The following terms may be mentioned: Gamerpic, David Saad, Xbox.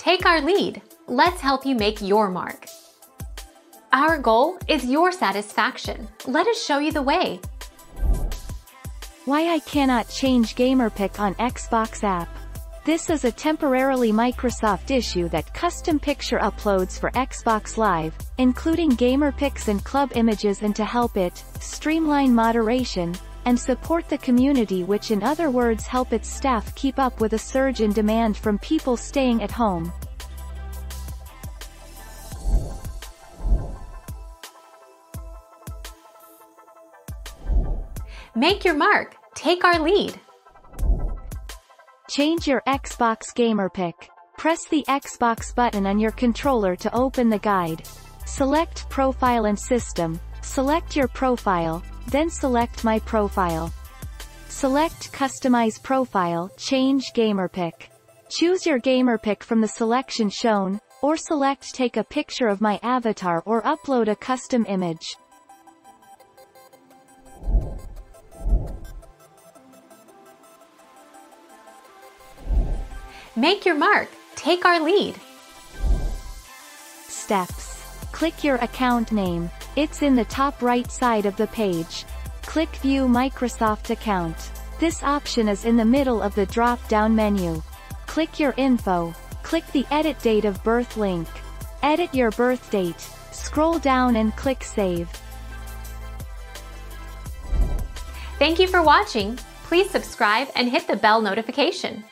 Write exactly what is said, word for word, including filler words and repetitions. Take our lead. Let's help you make your mark. Our goal is your satisfaction. Let us show you the way. Why I cannot change Gamerpic on Xbox app. This is a temporarily Microsoft issue that custom picture uploads for Xbox Live, including Gamerpics and club images, and to help it, streamline moderation, and support the community, which in other words help its staff keep up with a surge in demand from people staying at home. Make your mark. Take our lead. Change your Xbox Gamerpic. Press the Xbox button on your controller to open the guide. Select Profile and System. Select your profile, then select My Profile. Select Customize Profile, Change Gamerpic. Choose your Gamerpic from the selection shown, or select Take a picture of my avatar or upload a custom image. Make your mark. Take our lead. Steps. Click your account name. It's in the top right side of the page. Click View Microsoft Account. This option is in the middle of the drop-down menu. Click your info. Click the Edit Date of Birth link. Edit your birth date. Scroll down and click Save. Thank you for watching. Please subscribe and hit the bell notification.